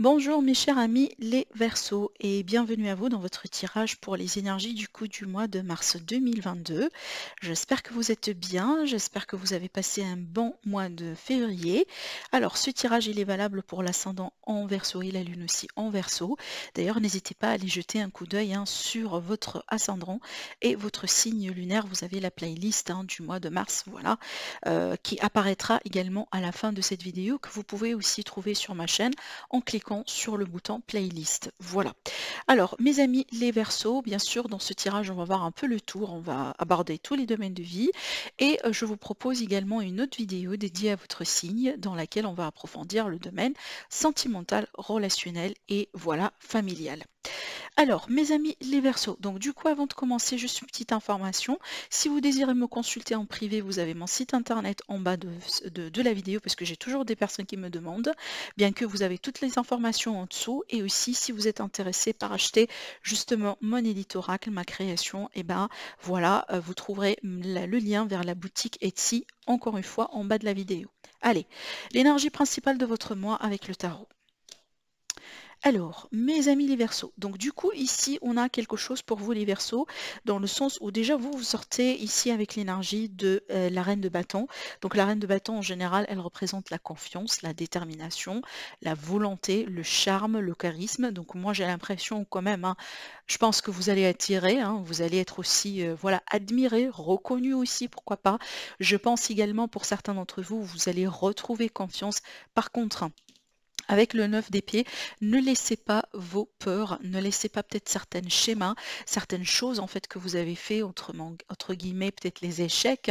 Bonjour mes chers amis les Verseaux et bienvenue à vous dans votre tirage pour les énergies du coup du mois de mars 2022. J'espère que vous êtes bien, j'espère que vous avez passé un bon mois de février. Alors ce tirage il est valable pour l'ascendant en Verseau et la lune aussi en Verseau. D'ailleurs n'hésitez pas à aller jeter un coup d'œil sur votre ascendant et votre signe lunaire. Vous avez la playlist du mois de mars, voilà, qui apparaîtra également à la fin de cette vidéo, que vous pouvez aussi trouver sur ma chaîne en cliquant sur le bouton playlist. Voilà. Alors mes amis les Verseaux, bien sûr dans ce tirage on va voir un peu le tour, on va aborder tous les domaines de vie et je vous propose également une autre vidéo dédiée à votre signe dans laquelle on va approfondir le domaine sentimental, relationnel et voilà familial. Alors mes amis les Verseaux, donc du coup avant de commencer juste une petite information, si vous désirez me consulter en privé, vous avez mon site internet en bas de la vidéo parce que j'ai toujours des personnes qui me demandent, bien que vous avez toutes les informations en dessous, et aussi si vous êtes intéressé par acheter justement mon ELIT Oracle, ma création, et ben voilà, vous trouverez le lien vers la boutique Etsy encore une fois en bas de la vidéo. Allez, l'énergie principale de votre mois avec le tarot. Alors, mes amis les Verseaux, donc du coup ici on a quelque chose pour vous les Verseaux, dans le sens où déjà vous sortez ici avec l'énergie de la reine de bâton. Donc la reine de bâton en général, elle représente la confiance, la détermination, la volonté, le charme, le charisme. Donc moi j'ai l'impression quand même, je pense que vous allez attirer, vous allez être aussi voilà, admiré, reconnu aussi, pourquoi pas. Je pense également pour certains d'entre vous, vous allez retrouver confiance. Par contre, avec le 9 d'épée, ne laissez pas vos peurs, ne laissez pas peut-être certains schémas, certaines choses en fait que vous avez fait, autrement, entre guillemets, peut-être les échecs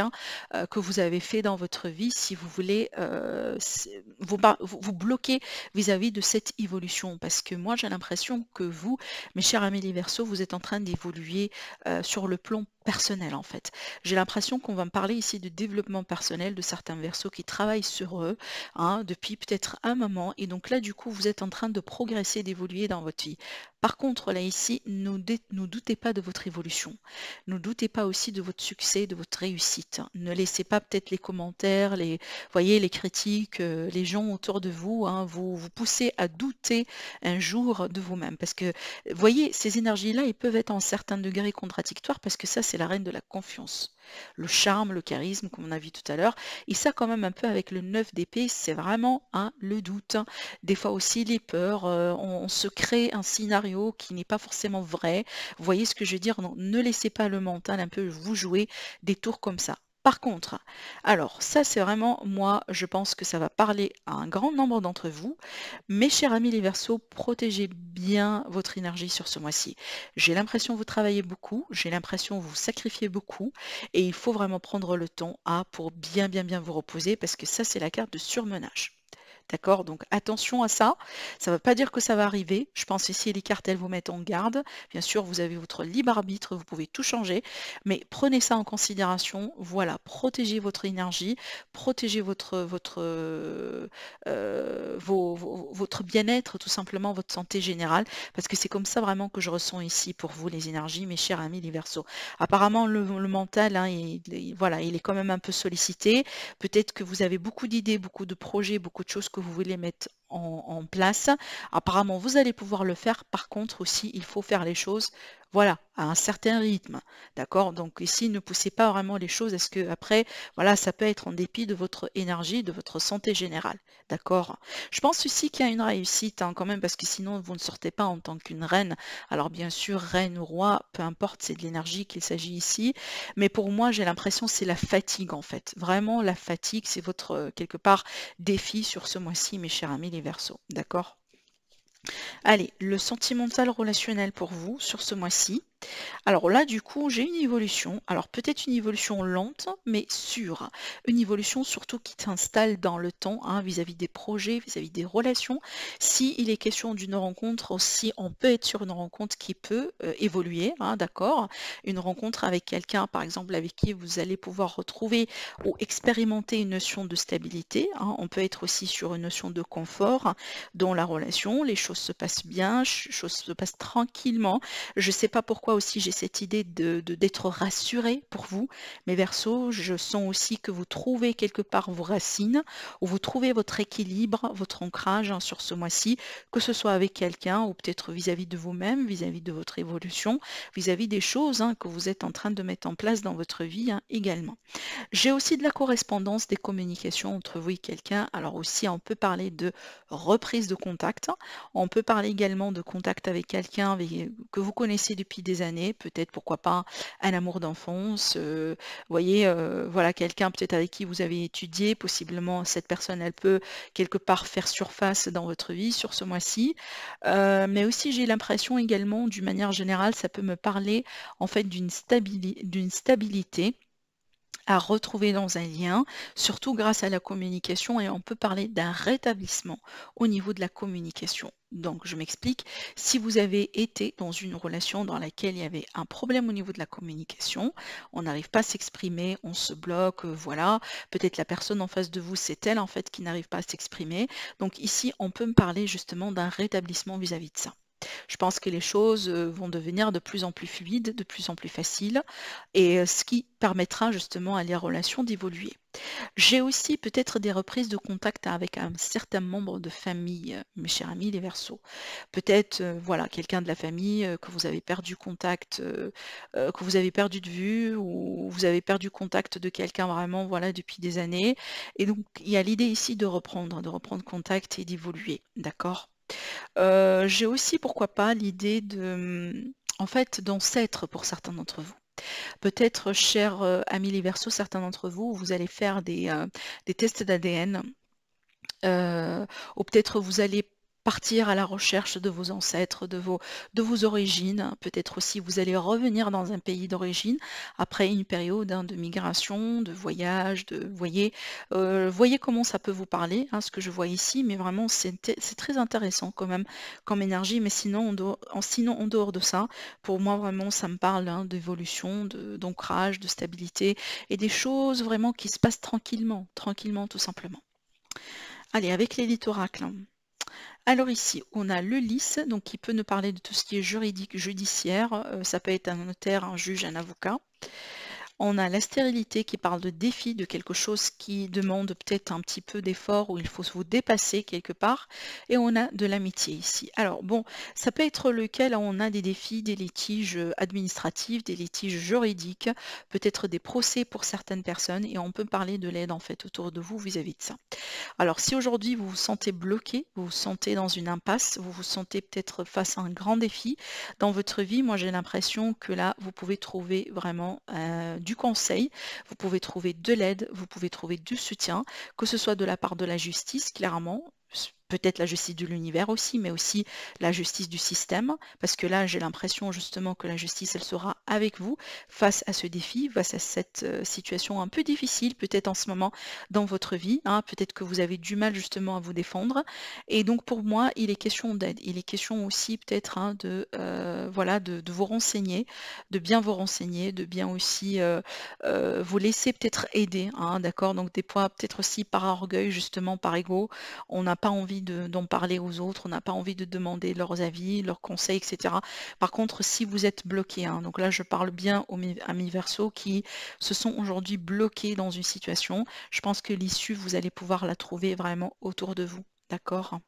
que vous avez fait dans votre vie, si vous voulez vous bloquer vis-à-vis de cette évolution. Parce que moi, j'ai l'impression que vous, mes chers amis les Verseaux, vous êtes en train d'évoluer sur le plan personnel en fait. J'ai l'impression qu'on va me parler ici de développement personnel de certains Verseaux qui travaillent sur eux depuis peut-être un moment, et donc là du coup vous êtes en train de progresser, d'évoluer dans votre vie. Par contre là ici, ne doutez pas de votre évolution, ne doutez pas aussi de votre succès, de votre réussite. Ne laissez pas peut-être les commentaires, les critiques, les gens autour de vous, vous pousser à douter un jour de vous-même. Parce que voyez, ces énergies-là, ils peuvent être en certains degrés contradictoires, parce que ça c'est la reine de la confiance, le charme, le charisme comme on a vu tout à l'heure, et ça quand même un peu avec le 9 d'épée, c'est vraiment le doute, des fois aussi les peurs, on se crée un scénario qui n'est pas forcément vrai, vous voyez ce que je veux dire. Non, ne laissez pas le mental un peu vous jouer des tours comme ça. Par contre, alors ça c'est vraiment, moi je pense que ça va parler à un grand nombre d'entre vous. Mes chers amis les Verseaux, protégez bien votre énergie sur ce mois-ci. J'ai l'impression que vous travaillez beaucoup, j'ai l'impression que vous sacrifiez beaucoup, et il faut vraiment prendre le temps pour bien vous reposer, parce que ça c'est la carte de surmenage. D'accord, donc attention à ça, ça ne veut pas dire que ça va arriver. Je pense ici les cartes, elles vous mettent en garde. Bien sûr, vous avez votre libre arbitre, vous pouvez tout changer, mais prenez ça en considération. Voilà, protégez votre énergie, protégez votre bien-être, tout simplement, votre santé générale, parce que c'est comme ça vraiment que je ressens ici pour vous les énergies, mes chers amis les Verseaux. Apparemment, le mental, voilà, il est quand même un peu sollicité. Peut-être que vous avez beaucoup d'idées, beaucoup de projets, beaucoup de choses que vous voulez mettre en place. Apparemment vous allez pouvoir le faire, par contre aussi il faut faire les choses voilà à un certain rythme, d'accord. Donc ici ne poussez pas vraiment les choses, est-ce que après voilà, ça peut être en dépit de votre énergie, de votre santé générale, d'accord. Je pense aussi qu'il y a une réussite quand même, parce que sinon vous ne sortez pas en tant qu'une reine. Alors bien sûr reine ou roi, peu importe, c'est de l'énergie qu'il s'agit ici, mais pour moi j'ai l'impression c'est la fatigue en fait, vraiment la fatigue, c'est votre quelque part défi sur ce mois-ci mes chers amis Verseaux, d'accord. Allez, le sentimental relationnel pour vous sur ce mois-ci. Alors là du coup j'ai une évolution, alors peut-être une évolution lente mais sûre, une évolution surtout qui s'installe dans le temps vis-à-vis des projets, vis-à-vis des relations. Si il est question d'une rencontre aussi, on peut être sur une rencontre qui peut évoluer, d'accord, une rencontre avec quelqu'un par exemple avec qui vous allez pouvoir retrouver ou expérimenter une notion de stabilité, on peut être aussi sur une notion de confort dans la relation, les choses se passent bien, les choses se passent tranquillement. Je ne sais pas pourquoi aussi j'ai cette idée d'être rassuré pour vous. Mais Verseau, je sens aussi que vous trouvez quelque part vos racines, où vous trouvez votre équilibre, votre ancrage sur ce mois-ci, que ce soit avec quelqu'un ou peut-être vis-à-vis de vous-même, vis-à-vis de votre évolution, vis-à-vis des choses que vous êtes en train de mettre en place dans votre vie également. J'ai aussi de la correspondance, des communications entre vous et quelqu'un. Alors aussi, on peut parler de reprise de contact. On peut parler également de contact avec quelqu'un que vous connaissez depuis des années, peut-être pourquoi pas un amour d'enfance, voilà, quelqu'un peut-être avec qui vous avez étudié, possiblement cette personne elle peut quelque part faire surface dans votre vie sur ce mois-ci, mais aussi j'ai l'impression également d'une manière générale, ça peut me parler en fait d'une stabilité à retrouver dans un lien, surtout grâce à la communication, et on peut parler d'un rétablissement au niveau de la communication. Donc je m'explique, si vous avez été dans une relation dans laquelle il y avait un problème au niveau de la communication, on n'arrive pas à s'exprimer, on se bloque, voilà, peut-être la personne en face de vous, c'est elle en fait qui n'arrive pas à s'exprimer. Donc ici, on peut me parler justement d'un rétablissement vis-à-vis de ça. Je pense que les choses vont devenir de plus en plus fluides, de plus en plus faciles, et ce qui permettra justement à les relations d'évoluer. J'ai aussi peut-être des reprises de contact avec un certain membre de famille, mes chers amis les Verseaux. Peut-être voilà, quelqu'un de la famille que vous avez perdu contact, que vous avez perdu de vue, ou vous avez perdu contact de quelqu'un vraiment voilà, depuis des années. Et donc il y a l'idée ici de reprendre contact et d'évoluer, d'accord ? J'ai aussi, pourquoi pas, l'idée de, en fait, d'ancêtre pour certains d'entre vous. Peut-être, chers amis les Verseaux, certains d'entre vous, vous allez faire des tests d'ADN, ou peut-être vous allez partir à la recherche de vos ancêtres, de vos origines. Peut-être aussi vous allez revenir dans un pays d'origine après une période de migration, de voyage, voyez comment ça peut vous parler, ce que je vois ici, mais vraiment c'est très intéressant quand même comme énergie, mais sinon en dehors de ça, pour moi vraiment ça me parle d'évolution, d'ancrage, de stabilité et des choses vraiment qui se passent tranquillement tout simplement. Allez, avec l'ELIT ORACLE. Alors ici, on a le LIS, donc qui peut nous parler de tout ce qui est juridique, judiciaire, ça peut être un notaire, un juge, un avocat. On a la stérilité qui parle de défi, de quelque chose qui demande peut-être un petit peu d'effort, où il faut vous dépasser quelque part. Et on a de l'amitié ici. Alors bon, ça peut être lequel on a des défis, des litiges administratifs, des litiges juridiques, peut-être des procès pour certaines personnes. Et on peut parler de l'aide en fait autour de vous vis-à-vis de ça. Alors si aujourd'hui vous vous sentez bloqué, vous vous sentez dans une impasse, vous vous sentez peut-être face à un grand défi dans votre vie, moi j'ai l'impression que là vous pouvez trouver vraiment du conseil, vous pouvez trouver de l'aide, vous pouvez trouver du soutien, que ce soit de la part de la justice, clairement, peut-être la justice de l'univers aussi, mais aussi la justice du système, parce que là j'ai l'impression justement que la justice elle sera avec vous face à ce défi, face à cette situation un peu difficile peut-être en ce moment dans votre vie, peut-être que vous avez du mal justement à vous défendre, et donc pour moi il est question d'aide, il est question aussi peut-être de vous renseigner, de bien vous renseigner, de bien aussi vous laisser peut-être aider, d'accord, donc des points peut-être aussi par orgueil justement, par ego, on n'a pas envie d'en parler aux autres, on n'a pas envie de demander leurs avis, leurs conseils, etc. Par contre, si vous êtes bloqué, donc là je parle bien aux amis Verseaux qui se sont aujourd'hui bloqués dans une situation, je pense que l'issue, vous allez pouvoir la trouver vraiment autour de vous, d'accord ?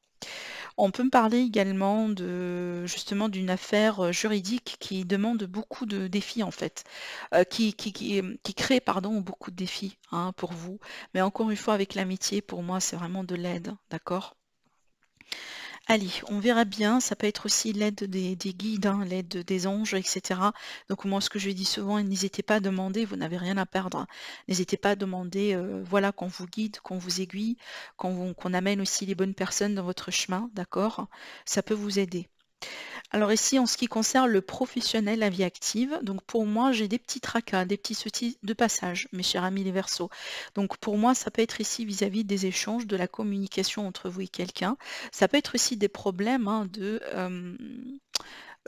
On peut me parler également justement d'une affaire juridique qui demande beaucoup de défis en fait, qui crée pardon, beaucoup de défis pour vous. Mais encore une fois avec l'amitié, pour moi c'est vraiment de l'aide, d'accord ? Allez, on verra bien, ça peut être aussi l'aide des guides, l'aide des anges, etc. Donc moi ce que je dis souvent, n'hésitez pas à demander, vous n'avez rien à perdre. N'hésitez pas à demander, voilà, qu'on vous guide, qu'on vous aiguille, qu'on amène aussi les bonnes personnes dans votre chemin, d'accord? Ça peut vous aider. Alors ici, en ce qui concerne le professionnel, la vie active, donc pour moi, j'ai des petits tracas, des petits soucis de passage, mes chers amis les Verseaux. Donc pour moi, ça peut être ici vis-à-vis des échanges, de la communication entre vous et quelqu'un. Ça peut être aussi des problèmes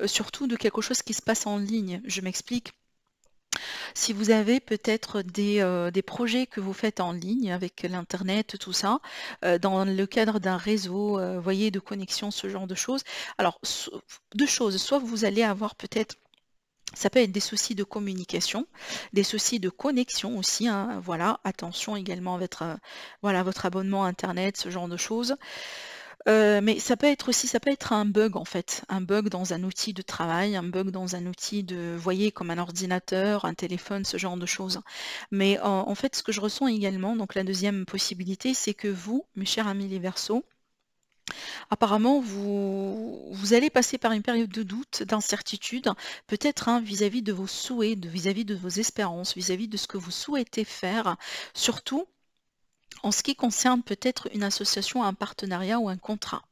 surtout de quelque chose qui se passe en ligne. Je m'explique. Si vous avez peut-être des projets que vous faites en ligne avec l'internet, tout ça, dans le cadre d'un réseau, voyez, de connexion, ce genre de choses. Alors, deux choses, soit vous allez avoir peut-être Ça peut être des soucis de communication, des soucis de connexion aussi, hein, voilà, attention également à votre, voilà, votre abonnement à internet, ce genre de choses. Mais ça peut être aussi, ça peut être un bug en fait, un bug dans un outil de travail, un bug dans un outil de, vous voyez, comme un ordinateur, un téléphone, ce genre de choses. Mais en fait, ce que je ressens également, donc la deuxième possibilité, c'est que vous, mes chers amis les Verseaux, apparemment, vous allez passer par une période de doute, d'incertitude, peut-être hein, vis-à-vis de vos souhaits, vis-à-vis de vos espérances, vis-à-vis de ce que vous souhaitez faire, surtout en ce qui concerne peut-être une association, un partenariat ou un contrat.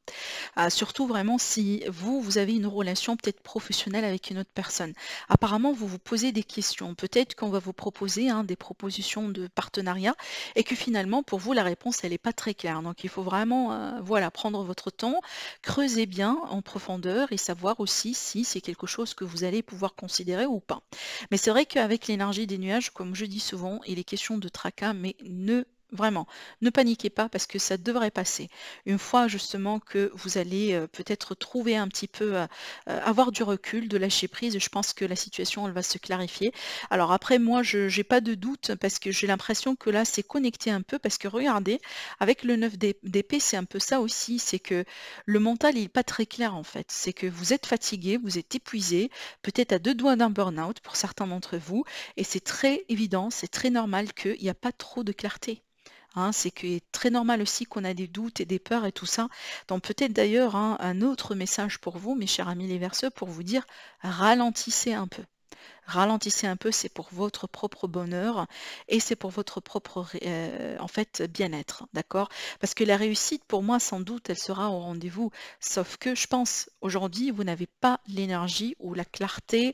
Surtout vraiment si vous avez une relation peut-être professionnelle avec une autre personne. Apparemment, vous vous posez des questions. Peut-être qu'on va vous proposer hein, des propositions de partenariat et que finalement, pour vous, la réponse, elle n'est pas très claire. Donc, il faut vraiment voilà, prendre votre temps, creuser bien en profondeur et savoir aussi si c'est quelque chose que vous allez pouvoir considérer ou pas. Mais c'est vrai qu'avec l'énergie des nuages, comme je dis souvent, il est question de tracas, mais Vraiment, ne paniquez pas parce que ça devrait passer. Une fois justement que vous allez peut-être trouver un petit peu, avoir du recul, de lâcher prise, je pense que la situation elle va se clarifier. Alors après moi, je n'ai pas de doute parce que j'ai l'impression que là c'est connecté un peu parce que regardez, avec le 9 d'épée, c'est un peu ça aussi, c'est que le mental il n'est pas très clair en fait. C'est que vous êtes fatigué, vous êtes épuisé, peut-être à deux doigts d'un burn-out pour certains d'entre vous et c'est très évident, c'est très normal qu'il n'y a pas trop de clarté. Hein, c'est qu'il est très normal aussi qu'on a des doutes et des peurs et tout ça. Donc peut-être d'ailleurs hein, un autre message pour vous, mes chers amis les Verseaux, pour vous dire ralentissez un peu. Ralentissez un peu, c'est pour votre propre bonheur et c'est pour votre propre en fait bien-être, d'accord? Parce que la réussite, pour moi, sans doute, elle sera au rendez-vous. Sauf que je pense aujourd'hui, vous n'avez pas l'énergie ou la clarté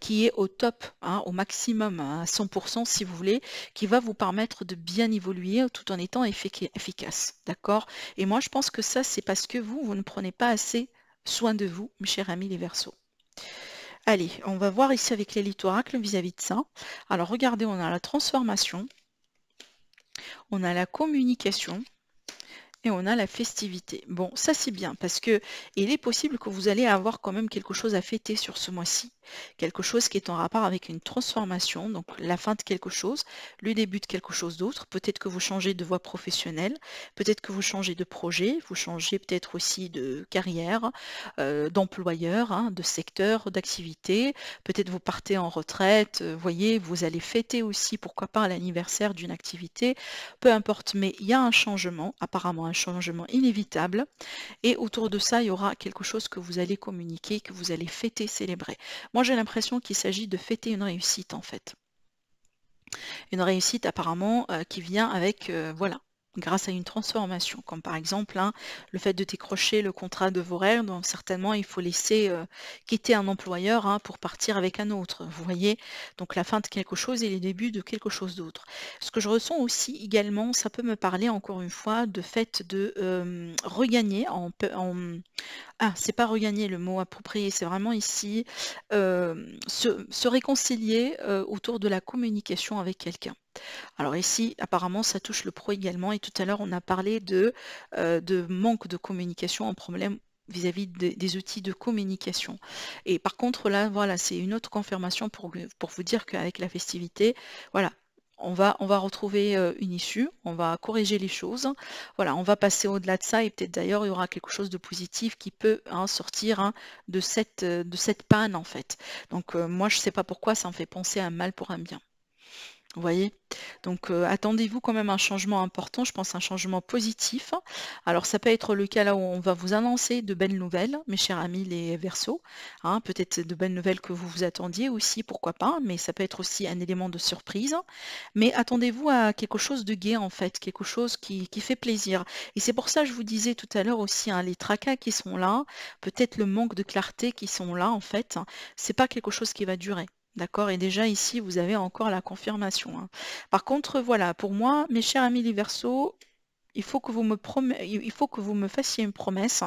qui est au top, hein, au maximum, à 100% si vous voulez, qui va vous permettre de bien évoluer tout en étant efficace, d'accord? Et moi, je pense que ça, c'est parce que vous ne prenez pas assez soin de vous, mes chers amis les Verseaux. Allez, on va voir ici avec l'ELIT ORACLE vis-à-vis de ça. Alors regardez, on a la transformation, on a la communication et on a la festivité. Bon, ça c'est bien parce que il est possible que vous allez avoir quand même quelque chose à fêter sur ce mois-ci. Quelque chose qui est en rapport avec une transformation, donc la fin de quelque chose, le début de quelque chose d'autre. Peut-être que vous changez de voie professionnelle, peut-être que vous changez de projet, vous changez peut-être aussi de carrière, d'employeur, hein, de secteur, d'activité. Peut-être vous partez en retraite, voyez, vous allez fêter aussi, pourquoi pas, l'anniversaire d'une activité, peu importe. Mais il y a un changement, apparemment un changement inévitable. Et autour de ça, il y aura quelque chose que vous allez communiquer, que vous allez fêter, célébrer. Moi, j'ai l'impression qu'il s'agit de fêter une réussite, en fait. Une réussite, apparemment, qui vient avec, voilà, grâce à une transformation. Comme par exemple, hein, le fait de décrocher le contrat de vos rêves, donc certainement, il faut laisser quitter un employeur hein, pour partir avec un autre. Vous voyez, donc la fin de quelque chose et les débuts de quelque chose d'autre. Ce que je ressens aussi, également, ça peut me parler, encore une fois, de fait de regagner Ah, c'est pas regagner le mot approprié, c'est vraiment ici se réconcilier autour de la communication avec quelqu'un. Alors ici, apparemment, ça touche le pro également. Et tout à l'heure, on a parlé de manque de communication, un problème vis-à-vis des outils de communication. Et par contre, là, voilà, c'est une autre confirmation pour vous dire qu'avec la festivité, voilà, on va retrouver une issue, on va corriger les choses, voilà, on va passer au-delà de ça et peut-être d'ailleurs il y aura quelque chose de positif qui peut hein, sortir hein, de cette panne en fait. Donc moi je ne sais pas pourquoi ça me fait penser à un mal pour un bien. Vous voyez? Donc attendez-vous quand même un changement important, je pense un changement positif. Alors ça peut être le cas là où on va vous annoncer de belles nouvelles, mes chers amis les Verseaux. Hein, peut-être de belles nouvelles que vous vous attendiez aussi, pourquoi pas, mais ça peut être aussi un élément de surprise. Mais attendez-vous à quelque chose de gai en fait, quelque chose qui fait plaisir. Et c'est pour ça que je vous disais tout à l'heure aussi, hein, les tracas qui sont là, peut-être le manque de clarté qui sont là en fait, hein, c'est pas quelque chose qui va durer. D'accord, et déjà ici, vous avez encore la confirmation. Hein. Par contre, voilà, pour moi, mes chers amis les Verseaux, il faut que vous me fassiez une promesse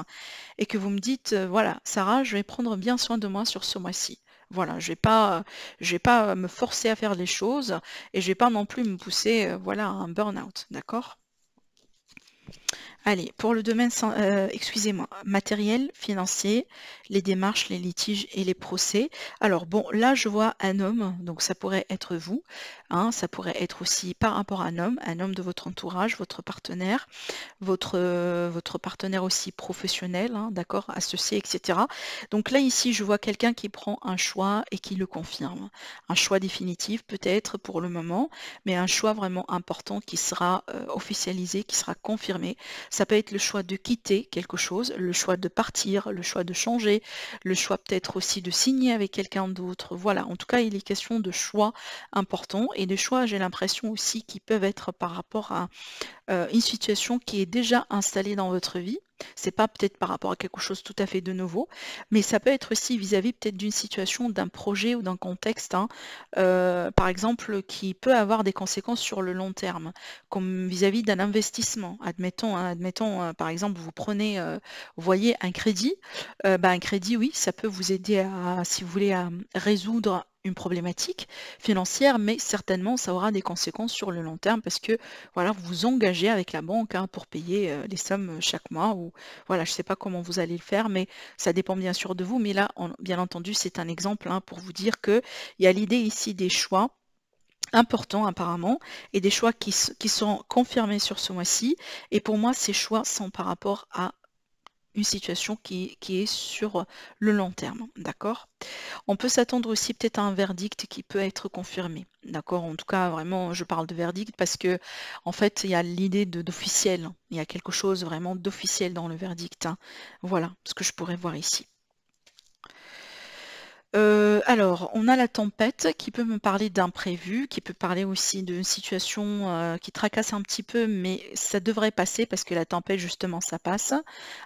et que vous me dites, voilà, Sarah, je vais prendre bien soin de moi sur ce mois-ci. Voilà, je vais pas me forcer à faire les choses et je vais pas non plus me pousser, voilà, à un burn-out. D'accord ? Allez, pour le domaine, excusez-moi, matériel, financier, les démarches, les litiges et les procès. Alors bon, là je vois un homme, donc ça pourrait être vous, hein, ça pourrait être aussi par rapport à un homme de votre entourage, votre partenaire, votre partenaire aussi professionnel, hein, d'accord, associé, etc. Donc là ici, je vois quelqu'un qui prend un choix et qui le confirme. Un choix définitif peut-être pour le moment, mais un choix vraiment important qui sera officialisé, qui sera confirmé. Ça peut être le choix de quitter quelque chose, le choix de partir, le choix de changer, le choix peut-être aussi de signer avec quelqu'un d'autre. Voilà, en tout cas, il est question de choix importants et des choix, j'ai l'impression aussi, qui peuvent être par rapport à une situation qui est déjà installée dans votre vie. C'est pas peut-être par rapport à quelque chose tout à fait de nouveau, mais ça peut être aussi vis-à-vis peut-être d'une situation, d'un projet ou d'un contexte, hein, par exemple, qui peut avoir des conséquences sur le long terme, comme vis-à-vis d'un investissement. Admettons, hein, par exemple, vous prenez, vous voyez, un crédit. Un crédit, oui, ça peut vous aider à, si vous voulez, à résoudre une problématique financière, mais certainement ça aura des conséquences sur le long terme parce que voilà, vous vous engagez avec la banque, hein, pour payer les sommes chaque mois ou voilà, je sais pas comment vous allez le faire, mais ça dépend bien sûr de vous. Mais là, bien entendu, c'est un exemple, hein, pour vous dire que il y a l'idée ici des choix importants apparemment et des choix qui sont confirmés sur ce mois-ci. Et pour moi, ces choix sont par rapport à une situation qui est sur le long terme, d'accord? On peut s'attendre aussi peut-être à un verdict qui peut être confirmé, d'accord? En tout cas, vraiment, je parle de verdict parce que, en fait, il y a l'idée d'officiel, il y a quelque chose vraiment d'officiel dans le verdict, hein. Voilà ce que je pourrais voir ici. Alors, on a la tempête qui peut me parler d'imprévu, qui peut parler aussi d'une situation qui tracasse un petit peu, mais ça devrait passer parce que la tempête, justement, ça passe.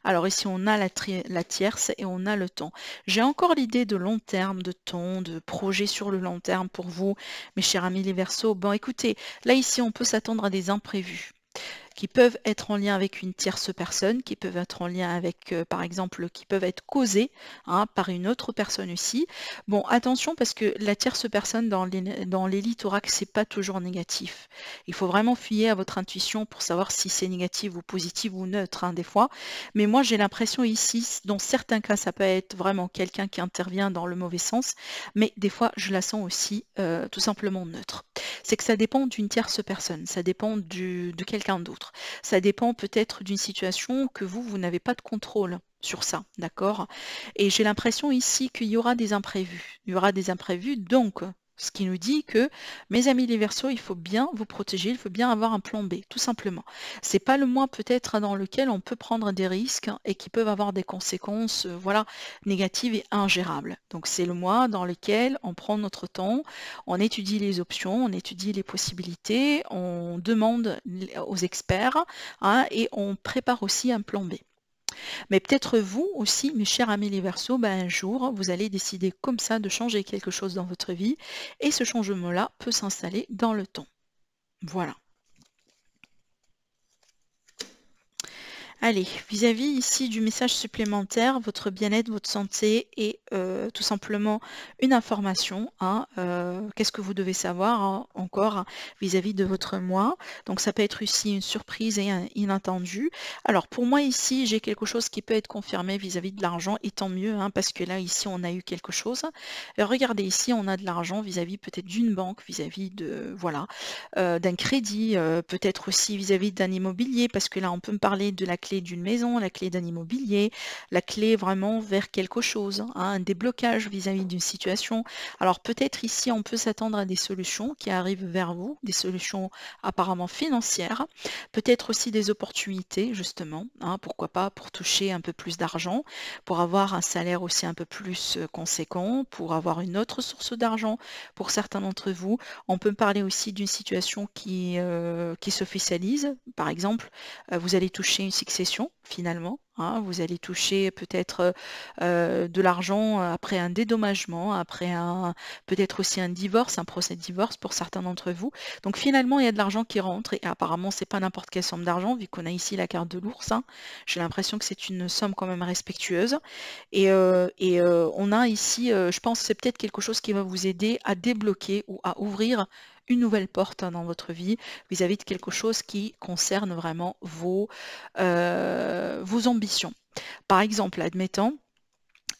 Alors ici, on a la tierce et on a le temps. J'ai encore l'idée de long terme, de temps, de projet sur le long terme pour vous, mes chers amis les Verseaux. Bon, écoutez, là ici, on peut s'attendre à des imprévus qui peuvent être en lien avec une tierce personne, qui peuvent être en lien avec, par exemple, qui peuvent être causées, hein, par une autre personne aussi. Bon, attention parce que la tierce personne dans l'élite oracle, c'est pas toujours négatif. Il faut vraiment fier à votre intuition pour savoir si c'est négatif ou positif ou neutre, hein, des fois. Mais moi, j'ai l'impression ici, dans certains cas, ça peut être vraiment quelqu'un qui intervient dans le mauvais sens, mais des fois, je la sens aussi tout simplement neutre. C'est que ça dépend d'une tierce personne, ça dépend de quelqu'un d'autre. Ça dépend peut-être d'une situation que vous n'avez pas de contrôle sur ça, d'accord? Et j'ai l'impression ici qu'il y aura des imprévus. Il y aura des imprévus, donc ce qui nous dit que, mes amis les Verseaux, il faut bien vous protéger, il faut bien avoir un plan B, tout simplement. C'est pas le mois peut-être dans lequel on peut prendre des risques et qui peuvent avoir des conséquences, voilà, négatives et ingérables. Donc c'est le mois dans lequel on prend notre temps, on étudie les options, on étudie les possibilités, on demande aux experts, hein, et on prépare aussi un plan B. Mais peut-être vous aussi, mes chers amis les Verseaux, ben un jour, vous allez décider comme ça de changer quelque chose dans votre vie et ce changement-là peut s'installer dans le temps. Voilà. Allez, vis-à-vis ici du message supplémentaire, votre bien-être, votre santé et tout simplement une information, hein, qu'est-ce que vous devez savoir, hein, encore vis-à-vis de votre moi. Donc ça peut être aussi une surprise et un inattendu. Alors pour moi ici, j'ai quelque chose qui peut être confirmé vis-à-vis de l'argent et tant mieux, hein, parce que là ici on a eu quelque chose. Et regardez ici, on a de l'argent vis-à-vis peut-être d'une banque, vis-à-vis de, voilà, d'un crédit, peut-être aussi vis-à-vis d'un immobilier, parce que là on peut me parler de la clé d'une maison, la clé d'un immobilier, la clé vraiment vers quelque chose, hein, un déblocage vis-à-vis d'une situation. Alors peut-être ici on peut s'attendre à des solutions qui arrivent vers vous, des solutions apparemment financières, peut-être aussi des opportunités justement, hein, pourquoi pas pour toucher un peu plus d'argent, pour avoir un salaire aussi un peu plus conséquent, pour avoir une autre source d'argent pour certains d'entre vous. On peut parler aussi d'une situation qui s'officialise, par exemple vous allez toucher une succession finalement, Hein, vous allez toucher peut-être de l'argent après un dédommagement, après un peut-être aussi un divorce, un procès de divorce pour certains d'entre vous. Donc finalement, il y a de l'argent qui rentre et apparemment, c'est pas n'importe quelle somme d'argent vu qu'on a ici la carte de l'ours. Hein. J'ai l'impression que c'est une somme quand même respectueuse. Et on a ici, je pense que c'est peut-être quelque chose qui va vous aider à débloquer ou à ouvrir une nouvelle porte dans votre vie vis-à-vis de quelque chose qui concerne vraiment vos ambitions. Par exemple, admettons,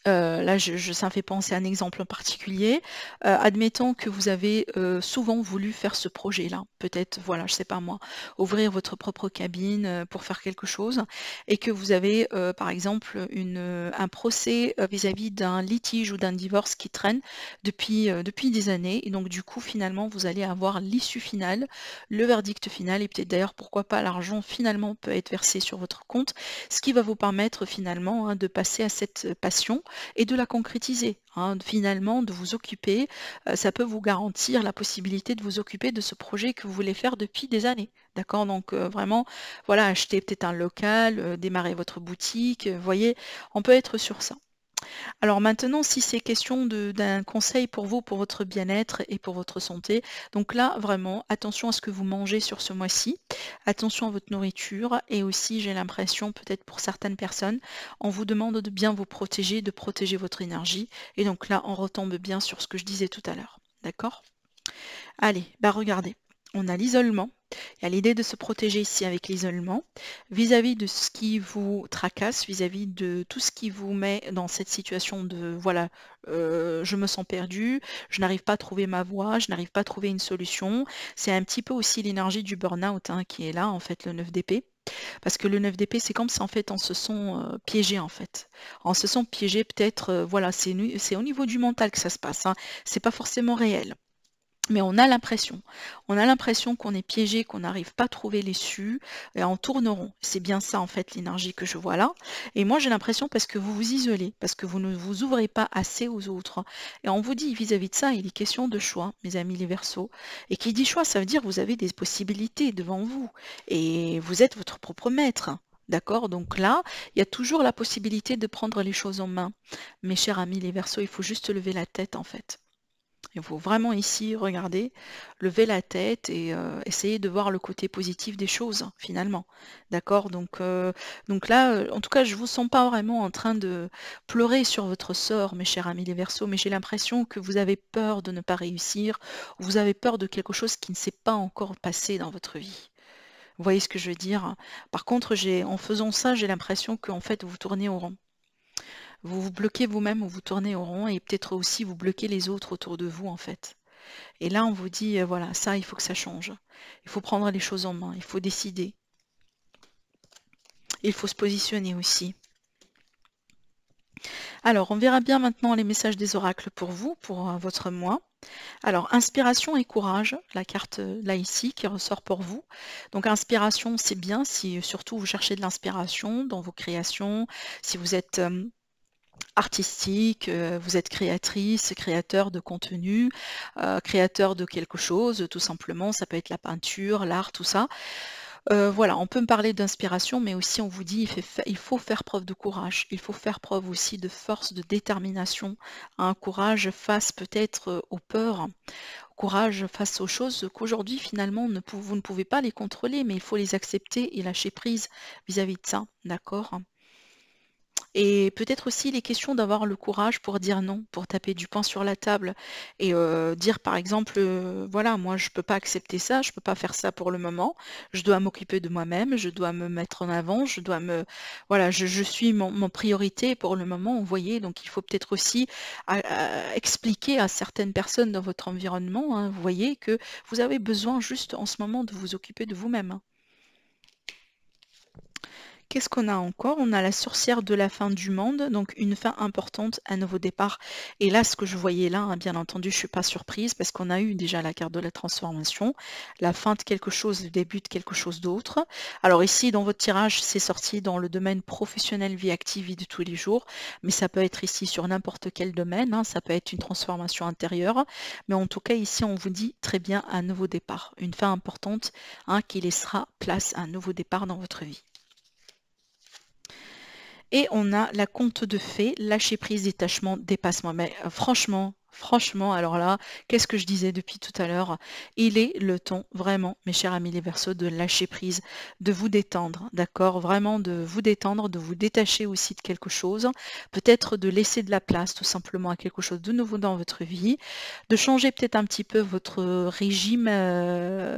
là ça me fait penser à un exemple en particulier, admettons que vous avez souvent voulu faire ce projet-là, peut-être, voilà, je sais pas moi, ouvrir votre propre cabine pour faire quelque chose, et que vous avez par exemple un procès vis-à-vis d'un litige ou d'un divorce qui traîne depuis des années, et donc du coup finalement vous allez avoir l'issue finale, le verdict final, et peut-être d'ailleurs pourquoi pas l'argent finalement peut être versé sur votre compte, ce qui va vous permettre finalement de passer à cette passion, et de la concrétiser, hein, finalement de vous occuper, ça peut vous garantir la possibilité de vous occuper de ce projet que vous voulez faire depuis des années, d'accord? Donc vraiment, voilà, acheter peut-être un local, démarrer votre boutique, vous voyez, on peut être sur ça. Alors maintenant, si c'est question d'un conseil pour vous, pour votre bien-être et pour votre santé, donc là, vraiment, attention à ce que vous mangez sur ce mois-ci, attention à votre nourriture, et aussi, j'ai l'impression, peut-être pour certaines personnes, on vous demande de bien vous protéger, de protéger votre énergie, et donc là, on retombe bien sur ce que je disais tout à l'heure, d'accord? Allez, bah regardez, on a l'isolement. Il y a l'idée de se protéger ici avec l'isolement vis-à-vis de ce qui vous tracasse, vis-à-vis de tout ce qui vous met dans cette situation de voilà, je me sens perdu, je n'arrive pas à trouver ma voie, je n'arrive pas à trouver une solution. C'est un petit peu aussi l'énergie du burn-out hein, qui est là en fait le 9 d'épée. Parce que le 9 d'épée, c'est comme si en fait on se sent piégé en fait. On se sent piégé peut-être, voilà, c'est au niveau du mental que ça se passe, hein. C'est pas forcément réel. Mais on a l'impression qu'on est piégé, qu'on n'arrive pas à trouver l'issue, et en tourneront. C'est bien ça en fait l'énergie que je vois là. Et moi j'ai l'impression parce que vous vous isolez, parce que vous ne vous ouvrez pas assez aux autres. Et on vous dit vis-à-vis de ça, il est question de choix, mes amis les Verseaux. Et qui dit choix, ça veut dire vous avez des possibilités devant vous, et vous êtes votre propre maître. D'accord? Donc là, il y a toujours la possibilité de prendre les choses en main. Mes chers amis les Verseaux, il faut juste lever la tête en fait. Il faut vraiment ici, regarder, lever la tête et essayer de voir le côté positif des choses, finalement. D'accord? Donc là, en tout cas, je ne vous sens pas vraiment en train de pleurer sur votre sort, mes chers amis les Verseaux, mais j'ai l'impression que vous avez peur de ne pas réussir, vous avez peur de quelque chose qui ne s'est pas encore passé dans votre vie. Vous voyez ce que je veux dire? Par contre, en faisant ça, j'ai l'impression qu'en fait, vous tournez au rond. Vous vous bloquez vous-même ou vous tournez au rond et peut-être aussi vous bloquez les autres autour de vous en fait. Et là on vous dit, voilà, ça il faut que ça change. Il faut prendre les choses en main, il faut décider. Il faut se positionner aussi. Alors on verra bien maintenant les messages des oracles pour vous, pour votre mois. Alors, inspiration et courage, la carte là ici qui ressort pour vous. Donc inspiration c'est bien si surtout vous cherchez de l'inspiration dans vos créations, si vous êtes artistique, vous êtes créatrice, créateur de contenu, créateur de quelque chose tout simplement, ça peut être la peinture, l'art, tout ça. Voilà, on peut me parler d'inspiration, mais aussi on vous dit il faut faire preuve de courage, il faut faire preuve aussi de force, de détermination, un courage face peut-être aux peurs, courage face aux choses qu'aujourd'hui finalement vous ne pouvez pas les contrôler, mais il faut les accepter et lâcher prise vis-à-vis de ça, d'accord ? Et peut-être aussi il est question d'avoir le courage pour dire non, pour taper du poing sur la table et dire par exemple, voilà, moi je ne peux pas accepter ça, je ne peux pas faire ça pour le moment, je dois m'occuper de moi-même, je dois me mettre en avant, je dois me... Voilà, je suis mon priorité pour le moment, vous voyez, donc il faut peut-être aussi expliquer à certaines personnes dans votre environnement, hein, vous voyez, que vous avez besoin juste en ce moment de vous occuper de vous-même. Qu'est-ce qu'on a encore? On a la sorcière de la fin du monde, donc une fin importante, un nouveau départ. Et là, ce que je voyais là, hein, bien entendu, je ne suis pas surprise parce qu'on a eu déjà la carte de la transformation, la fin de quelque chose, le début de quelque chose d'autre. Alors ici, dans votre tirage, c'est sorti dans le domaine professionnel, vie active, vie de tous les jours, mais ça peut être ici sur n'importe quel domaine, hein, ça peut être une transformation intérieure, mais en tout cas, ici, on vous dit très bien un nouveau départ, une fin importante hein, qui laissera place à un nouveau départ dans votre vie. Et on a la conte de fées, lâcher prise, détachement, dépassement. Mais franchement, alors là, qu'est-ce que je disais depuis tout à l'heure? Il est le temps, vraiment, mes chers amis les Verseaux, de lâcher prise, de vous détendre, d'accord? Vraiment de vous détendre, de vous détacher aussi de quelque chose, peut-être de laisser de la place tout simplement à quelque chose de nouveau dans votre vie, de changer peut-être un petit peu votre régime,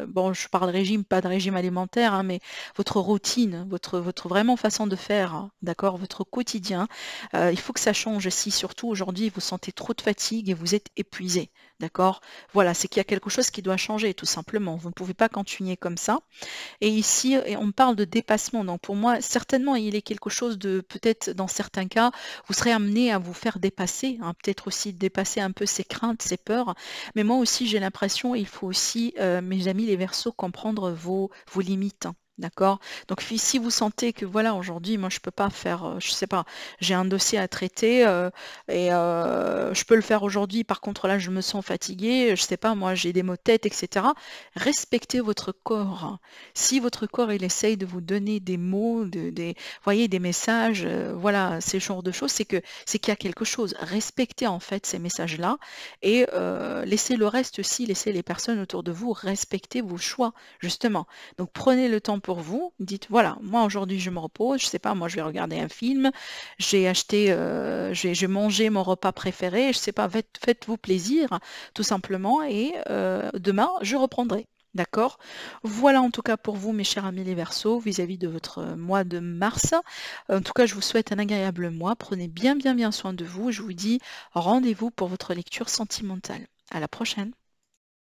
bon je parle régime, pas de régime alimentaire, hein, mais votre routine, votre vraiment façon de faire, d'accord? Votre quotidien, il faut que ça change si surtout aujourd'hui vous sentez trop de fatigue et vous êtes épuisé, d'accord? Voilà, c'est qu'il y a quelque chose qui doit changer tout simplement. Vous ne pouvez pas continuer comme ça. Et ici, on parle de dépassement. Donc pour moi, certainement, il est quelque chose de, peut-être dans certains cas, vous serez amené à vous faire dépasser, hein, peut-être aussi dépasser un peu ses craintes, ses peurs. Mais moi aussi, j'ai l'impression, il faut aussi, mes amis les Verseaux, comprendre vos limites. Hein. D'accord? Donc si vous sentez que voilà aujourd'hui moi je peux pas faire, je sais pas, j'ai un dossier à traiter et je peux le faire aujourd'hui, par contre là je me sens fatiguée, je sais pas moi j'ai des maux de tête, etc. Respectez votre corps. Si votre corps il essaye de vous donner des mots, voyez, des messages, voilà, ces genres de choses, c'est qu'il y a quelque chose. Respectez en fait ces messages-là et laissez le reste aussi, laissez les personnes autour de vous respecter vos choix, justement. Donc prenez le temps pour vous, dites voilà, moi aujourd'hui je me repose, je sais pas, moi je vais regarder un film, j'ai acheté, j'ai mangé mon repas préféré, je sais pas, faites-vous plaisir tout simplement et demain je reprendrai. D'accord? Voilà en tout cas pour vous mes chers amis les Verseaux vis-à-vis de votre mois de mars. En tout cas je vous souhaite un agréable mois, prenez bien soin de vous, je vous dis rendez-vous pour votre lecture sentimentale. À la prochaine!